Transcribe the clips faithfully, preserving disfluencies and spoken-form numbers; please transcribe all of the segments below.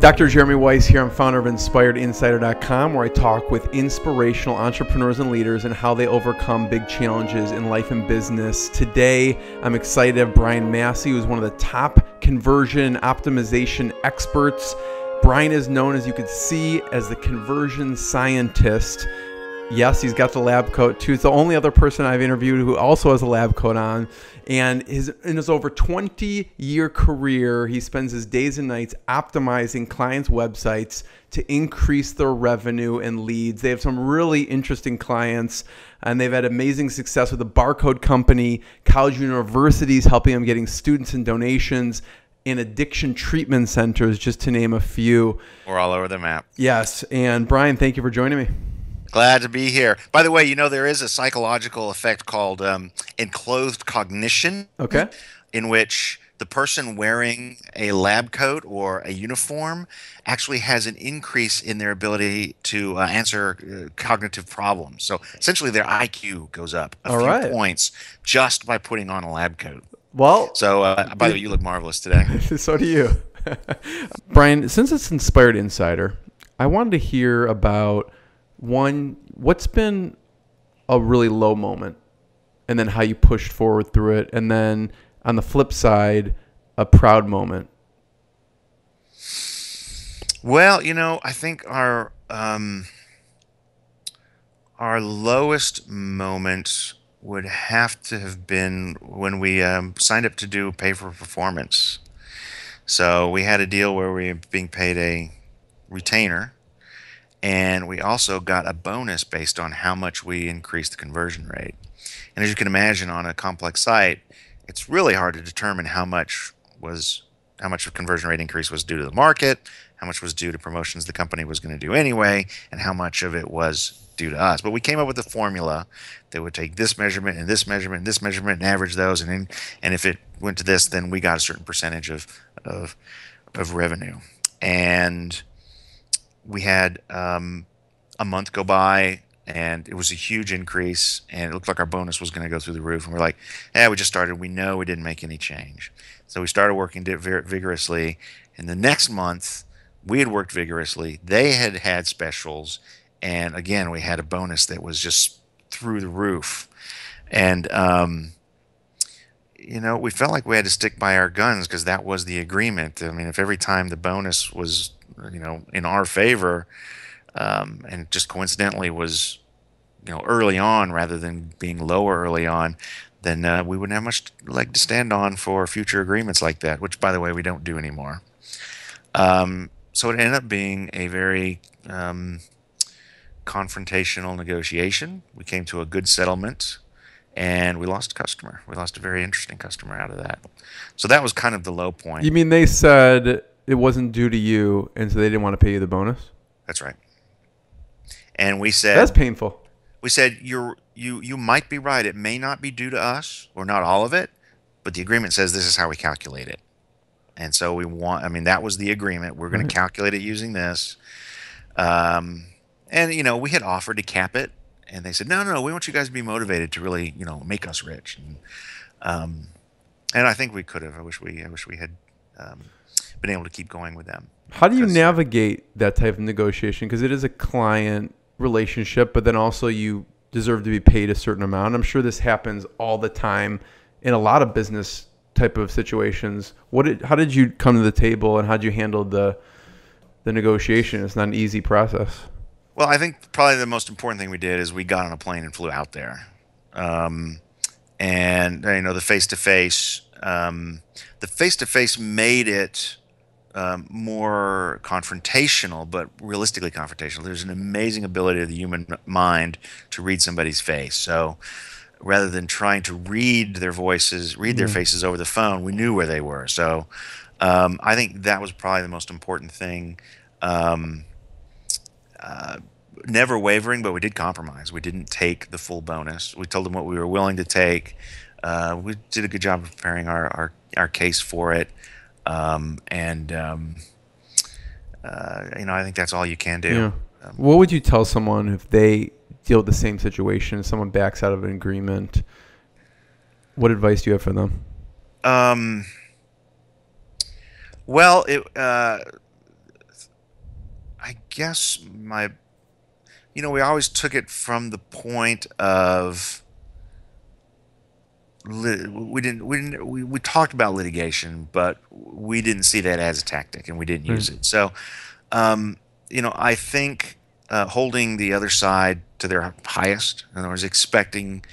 Doctor Jeremy Weisz here. I'm founder of Inspired Insider dot com, where I talk with inspirational entrepreneurs and leaders and how they overcome big challenges in life and business. Today, I'm excited to have Brian Massey, who's one of the top conversion optimization experts. Brian is known, as you can see, as the conversion scientist. Yes, he's got the lab coat too. It's the only other person I've interviewed who also has a lab coat on. And his, in his over twenty year career, he spends his days and nights optimizing clients' websites to increase their revenue and leads. They have some really interesting clients, and they've had amazing success with a barcode company, college universities helping them getting students and donations, and addiction treatment centers, just to name a few. We're all over the map. Yes, and Brian, thank you for joining me. Glad to be here. By the way, you know, there is a psychological effect called um, enclosed cognition, okay, in which the person wearing a lab coat or a uniform actually has an increase in their ability to uh, answer uh, cognitive problems. So essentially their I Q goes up a All few right. points just by putting on a lab coat. Well, so uh, by the way, you look marvelous today. So do you. Brian, since it's Inspired Insider, I wanted to hear about one, what's been a really low moment, and then how you pushed forward through it, and then on the flip side, a proud moment. Well, you know, I think our um, our lowest moment would have to have been when we um, signed up to do pay for performance. So we had a deal where we were being paid a retainer, and we also got a bonus based on how much we increased the conversion rate. And as you can imagine, on a complex site, it's really hard to determine how much was how much of conversion rate increase was due to the market, how much was due to promotions the company was going to do anyway, and how much of it was due to us. But we came up with a formula that would take this measurement and this measurement and this measurement and average those, and in, and if it went to this, then we got a certain percentage of of of revenue. And we had um, a month go by, and it was a huge increase, and it looked like our bonus was going to go through the roof. And we're like, "Yeah, we just started. We know we didn't make any change." So we started working vigorously. And the next month, we had worked vigorously. They had had specials, and again, we had a bonus that was just through the roof. And um, you know, we felt like we had to stick by our guns because that was the agreement. I mean, if every time the bonus was, you know, in our favor, um, and just coincidentally was, you know, early on rather than being lower early on, then uh, we wouldn't have much leg to stand on for future agreements like that, which, by the way, we don't do anymore. Um, so it ended up being a very um, confrontational negotiation. We came to a good settlement, and we lost a customer. We lost a very interesting customer out of that. So that was kind of the low point. You mean they said it wasn't due to you, and so they didn't want to pay you the bonus? That's right. And we said, that's painful. We said, you're, you, you might be right. It may not be due to us, or not all of it, but the agreement says this is how we calculate it. And so we want, I mean, that was the agreement. We're going right. to calculate it using this. Um, and, you know, we had offered to cap it, and they said, no, no, no, we want you guys to be motivated to really, you know, make us rich. And, um, and I think we could have. I wish we, I wish we had um, been able to keep going with them. How do you navigate that type of negotiation? Because it is a client relationship, but then also you deserve to be paid a certain amount. I'm sure this happens all the time in a lot of business type of situations. What did, how did you come to the table, and how did you handle the, the negotiation? It's not an easy process. Well, I think probably the most important thing we did is we got on a plane and flew out there. Um, and, you know, the face-to-face, um, the face-to-face made it um, more confrontational, but realistically confrontational. There's an amazing ability of the human mind to read somebody's face. So rather than trying to read their voices, read their faces over the phone, we knew where they were. So um, I think that was probably the most important thing. Um, Uh, never wavering, but we did compromise. We didn't take the full bonus. We told them what we were willing to take. Uh, we did a good job of preparing our, our, our case for it. Um, and, um, uh, you know, I think that's all you can do. Yeah. Um, what would you tell someone if they deal with the same situation, someone backs out of an agreement? What advice do you have for them? Um, well, it... Uh, guess my, you know, we always took it from the point of, Lit we didn't. We didn't. We, we talked about litigation, but we didn't see that as a tactic, and we didn't mm. use it. So, um, you know, I think uh, holding the other side to their highest, in other words, expecting,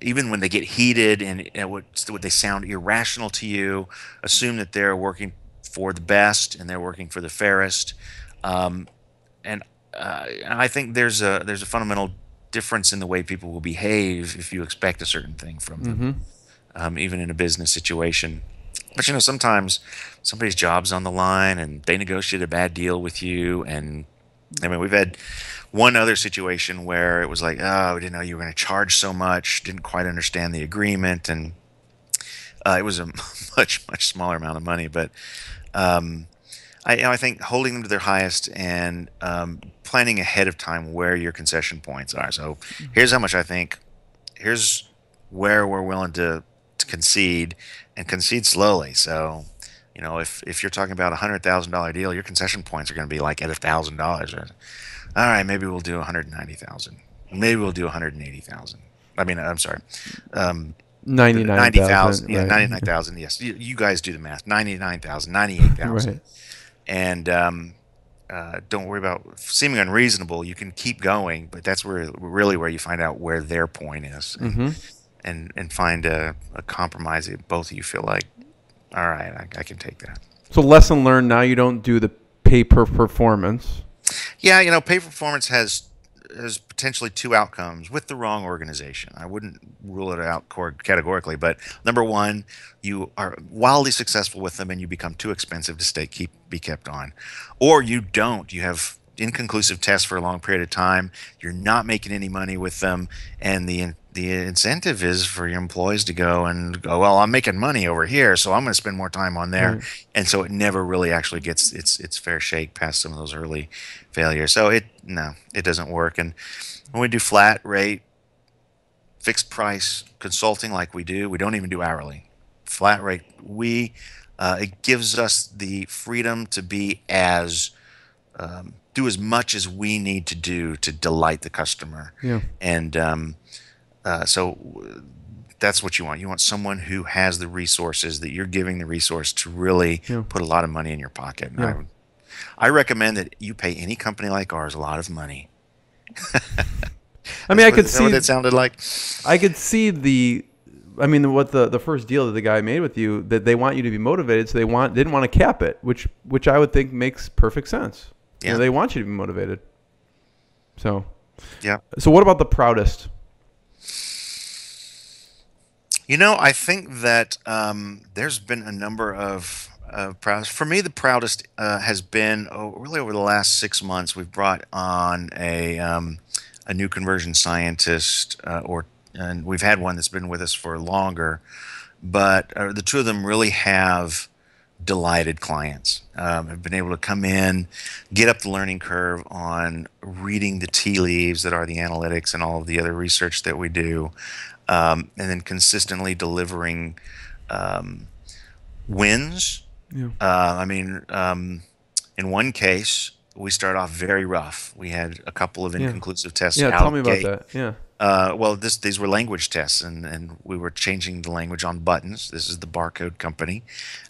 even when they get heated and, and what what they sound irrational to you, assume that they're working for the best and they're working for the fairest. Um, and uh, I think there's a there's a fundamental difference in the way people will behave if you expect a certain thing from them, mm-hmm. um, even in a business situation. But you know, sometimes somebody's job's on the line and they negotiate a bad deal with you. And I mean, we've had one other situation where it was like, oh, we didn't know you were going to charge so much, didn't quite understand the agreement, and uh, it was a much much smaller amount of money. But um, I, you know, I think holding them to their highest and um, planning ahead of time where your concession points are. So here's how much I think. Here's where we're willing to, to concede, and concede slowly. So, you know, if, if you're talking about a one hundred thousand dollar deal, your concession points are going to be like at one thousand dollars. All right, maybe we'll do one hundred ninety thousand dollars. Maybe we'll do one hundred eighty thousand dollars. I mean, I'm sorry. Um, ninety-nine thousand dollars. Yeah, right. ninety-nine thousand dollars. Yes, you, you guys do the math. ninety-nine thousand dollars, ninety-eight thousand dollars. Right. And um, uh, don't worry about seeming unreasonable. You can keep going, but that's where really where you find out where their point is, and mm-hmm. and, and find a, a compromise that both of you feel like, all right, I, I can take that. So lesson learned: now you don't do the pay per performance. Yeah, you know, pay per performance has has potentially two outcomes with the wrong organization. I wouldn't rule it out categorically, but number one, you are wildly successful with them and you become too expensive to stay keep be kept on. Or you don't. You have inconclusive tests for a long period of time. You're not making any money with them, and the the incentive is for your employees to go and go, well, I'm making money over here, so I'm going to spend more time on there. Mm. And so it never really actually gets its its fair shake past some of those early failures. So it no, it doesn't work. And when we do flat rate, fixed price consulting like we do, we don't even do hourly. Flat rate, we uh, it gives us the freedom to be as um, do as much as we need to do to delight the customer. Yeah. And um, Uh, so that's what you want. You want someone who has the resources that you're giving the resource to really yeah. put a lot of money in your pocket. And yeah. I, would, I recommend that you pay any company like ours a lot of money. I mean, I could see what it sounded like. I could see the, I mean, what the the first deal that the guy made with you, that they want you to be motivated, so they want didn't want to cap it, which which I would think makes perfect sense. Yeah, you know, they want you to be motivated. So yeah. So what about the proudest? You know, I think that um, there's been a number of uh, proudest. For me, the proudest uh, has been oh, really over the last six months. We've brought on a um, a new conversion scientist, uh, or and we've had one that's been with us for longer. But uh, the two of them really have delighted clients. Um, have been able to come in, get up the learning curve on reading the tea leaves that are the analytics and all of the other research that we do. Um, and then consistently delivering um, wins. Yeah. Uh, I mean, um, in one case, we started off very rough. We had a couple of inconclusive yeah. tests. Yeah, out tell me about that. Yeah. Uh, well, this, these were language tests, and, and we were changing the language on buttons. This is the barcode company.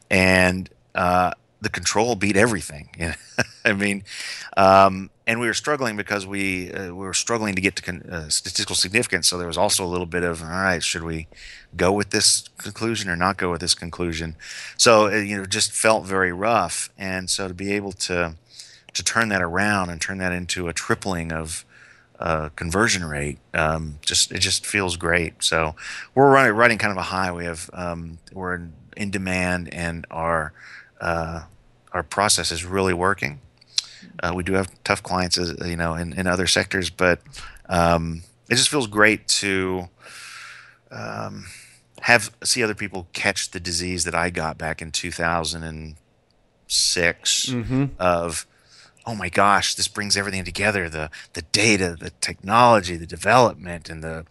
And uh, the control beat everything. I mean, um, and we were struggling because we, uh, we were struggling to get to con uh, statistical significance. So there was also a little bit of, all right, should we go with this conclusion or not go with this conclusion? So it, you know, just felt very rough. And so to be able to to turn that around and turn that into a tripling of uh, conversion rate, um, just it just feels great. So we're running, running kind of a high. We have um, we're in, in demand, and our uh, our process is really working. Uh, we do have tough clients, as, you know, in, in other sectors, but um, it just feels great to um, have see other people catch the disease that I got back in two thousand six mm-hmm. of, oh my gosh, this brings everything together, the the data, the technology, the development, and the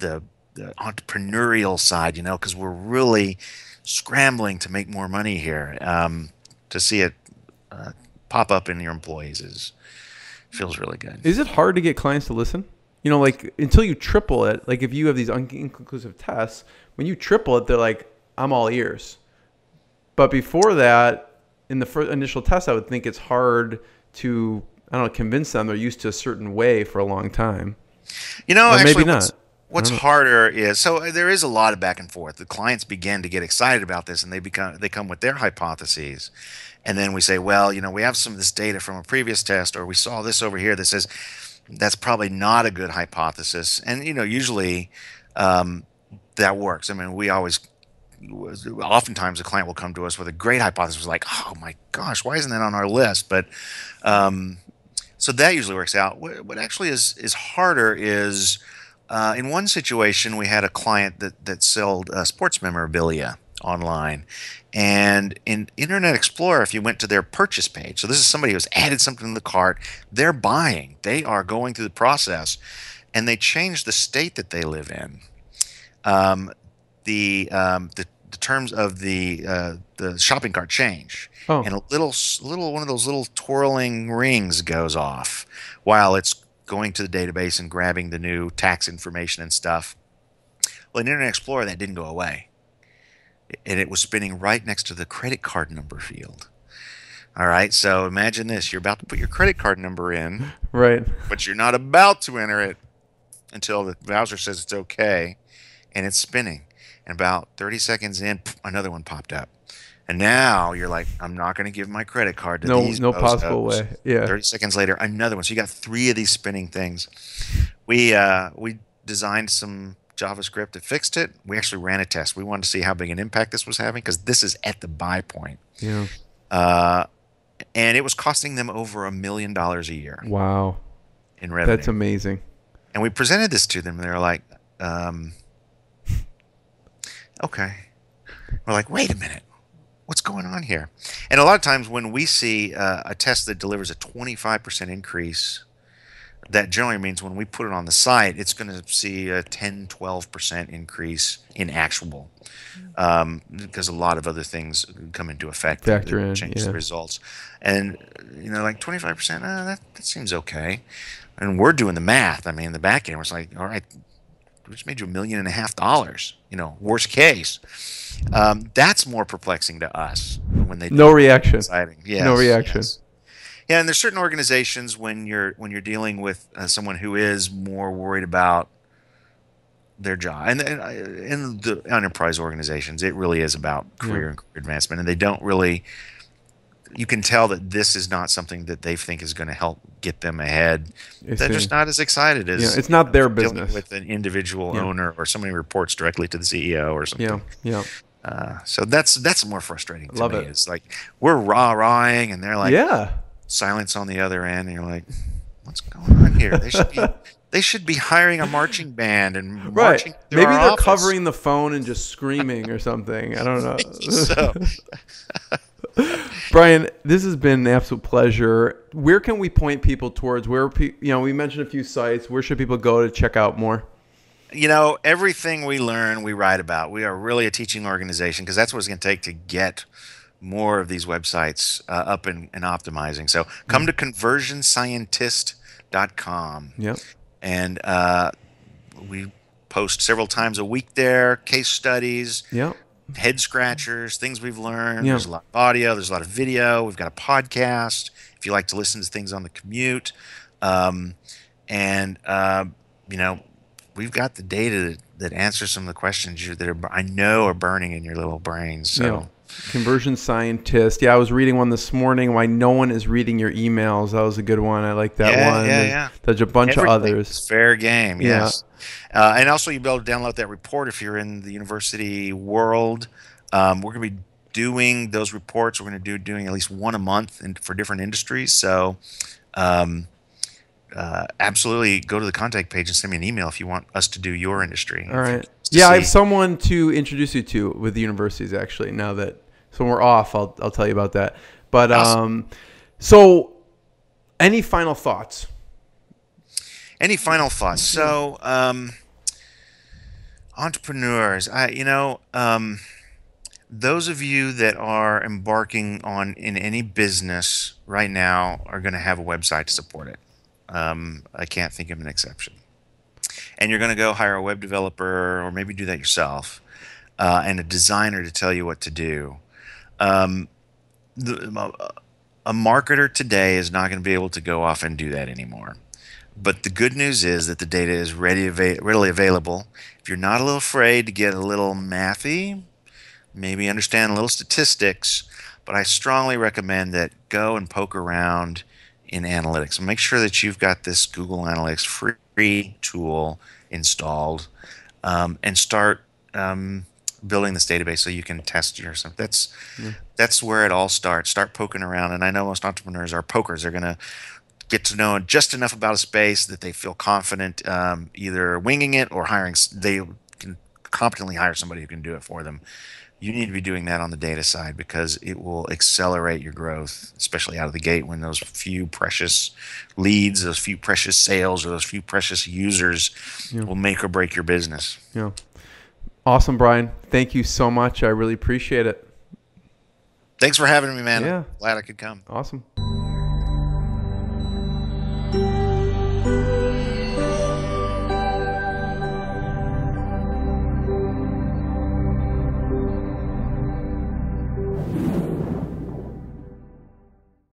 the, the entrepreneurial side, you know, because we're really scrambling to make more money here. Um, to see it. Uh, pop up in your employees is feels really good. Is it hard to get clients to listen? You know, like until you triple it, like if you have these inconclusive tests, when you triple it, they're like, I'm all ears. But before that, in the first initial test, I would think it's hard to, I don't know, convince them they're used to a certain way for a long time. You know, or actually, maybe not. What's, what's harder is, so there is a lot of back and forth. The clients begin to get excited about this, and they become they come with their hypotheses. And then we say, well, you know, we have some of this data from a previous test, or we saw this over here that says that's probably not a good hypothesis. And, you know, usually um, that works. I mean, we always... Oftentimes a client will come to us with a great hypothesis like, oh my gosh, why isn't that on our list? But um, so that usually works out. What, what actually is, is harder is uh, in one situation we had a client that, that sold uh, sports memorabilia online. And in Internet Explorer, if you went to their purchase page, so this is somebody who's added something to the cart, they're buying, they are going through the process, and they changed the state that they live in. Um, the, um, the the terms of the uh, the shopping cart change, oh. and a little little one of those little twirling rings goes off while it's going to the database and grabbing the new tax information and stuff. Well, in Internet Explorer, that didn't go away, and it was spinning right next to the credit card number field. All right, so imagine this: you're about to put your credit card number in, right? But you're not about to enter it until the browser says it's okay, and it's spinning. And about thirty seconds in, another one popped up. And now you're like, I'm not going to give my credit card to no, these. No possible way. Yeah. thirty seconds later, another one. So you got three of these spinning things. We, uh, we designed some JavaScript that fixed it. We actually ran a test. We wanted to see how big an impact this was having because this is at the buy point. Yeah. Uh, and it was costing them over a million dollars a year. Wow. In revenue. That's amazing. And we presented this to them. And they were like, um, okay. We're like, wait a minute. What's going on here? And a lot of times when we see uh, a test that delivers a twenty-five percent increase, that generally means when we put it on the site, it's going to see a ten, twelve percent increase in actual um, because a lot of other things come into effect that change yeah. the results. And, you know, like twenty-five percent, oh, that, that seems okay. And we're doing the math. I mean, the back end was like, all right, which made you a million and a half dollars, you know, worst case. Um, that's more perplexing to us when they no reaction. Yes, no reaction. Yes. Yeah, and there's certain organizations when you're when you're dealing with uh, someone who is more worried about their job, and in the enterprise organizations, it really is about career yeah. and career advancement, and they don't really. You can tell that this is not something that they think is going to help get them ahead. I They're see. just not as excited as yeah, it's not you know, their business with an individual yeah. owner or somebody reports directly to the C E O or something. Yeah, yeah. Uh, so that's that's more frustrating to Love me. It. It's like we're rah rahing and they're like, yeah, silence on the other end. And you're like, what's going on here? They should be they should be hiring a marching band and marching. Right. Maybe they're office. covering the phone and just screaming or something. I don't know. so. Brian, this has been an absolute pleasure. Where can we point people towards? Where pe you know, we mentioned a few sites. Where should people go to check out more? You know, everything we learn, we write about. We are really a teaching organization because that's what it's going to take to get more of these websites uh, up and, and optimizing. So come to Conversion Scientist dot com. Yep. And uh, we post several times a week there, case studies. Yep. Head scratchers, things we've learned. Yeah. There's a lot of audio. There's a lot of video. We've got a podcast if you like to listen to things on the commute. Um, and, uh, you know, we've got the data that, that answers some of the questions you, that are, I know are burning in your little brains. So. Yeah. Conversion Scientist. Yeah, I was reading one this morning. Why no one is reading your emails. That was a good one. I like that yeah, one. Yeah, and yeah. There's a bunch Everything of others. Fair game. Yes. Yeah. Uh, and also, you'll be able to download that report if you're in the university world. Um, we're going to be doing those reports. We're going to do doing at least one a month in, for different industries. So, um, uh, absolutely go to the contact page and send me an email if you want us to do your industry. All right. Yeah, see. I have someone to introduce you to with the universities actually. Now that so we're off, I'll I'll tell you about that. But awesome. um, so any final thoughts? Any final thoughts? So um, entrepreneurs, I you know um, those of you that are embarking on in any business right now are going to have a website to support it. Um, I can't think of an exception. And you're going to go hire a web developer or maybe do that yourself uh, and a designer to tell you what to do. Um, the, a marketer today is not going to be able to go off and do that anymore. But the good news is that the data is ready, av- readily available. If you're not a little afraid to get a little mathy, maybe understand a little statistics, but I strongly recommend that go and poke around in analytics. Make sure that you've got this Google Analytics free free tool installed um, and start um, building this database so you can test yourself. That's, yeah. that's where it all starts. Start poking around. And I know most entrepreneurs are pokers. They're going to get to know just enough about a space that they feel confident um, either winging it or hiring. They can competently hire somebody who can do it for them. You need to be doing that on the data side because it will accelerate your growth, especially out of the gate when those few precious leads, those few precious sales, or those few precious users yeah. will make or break your business. Yeah. Awesome, Brian. Thank you so much. I really appreciate it. Thanks for having me, man. Yeah. I'm glad I could come. Awesome.